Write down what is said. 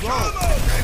Whoa.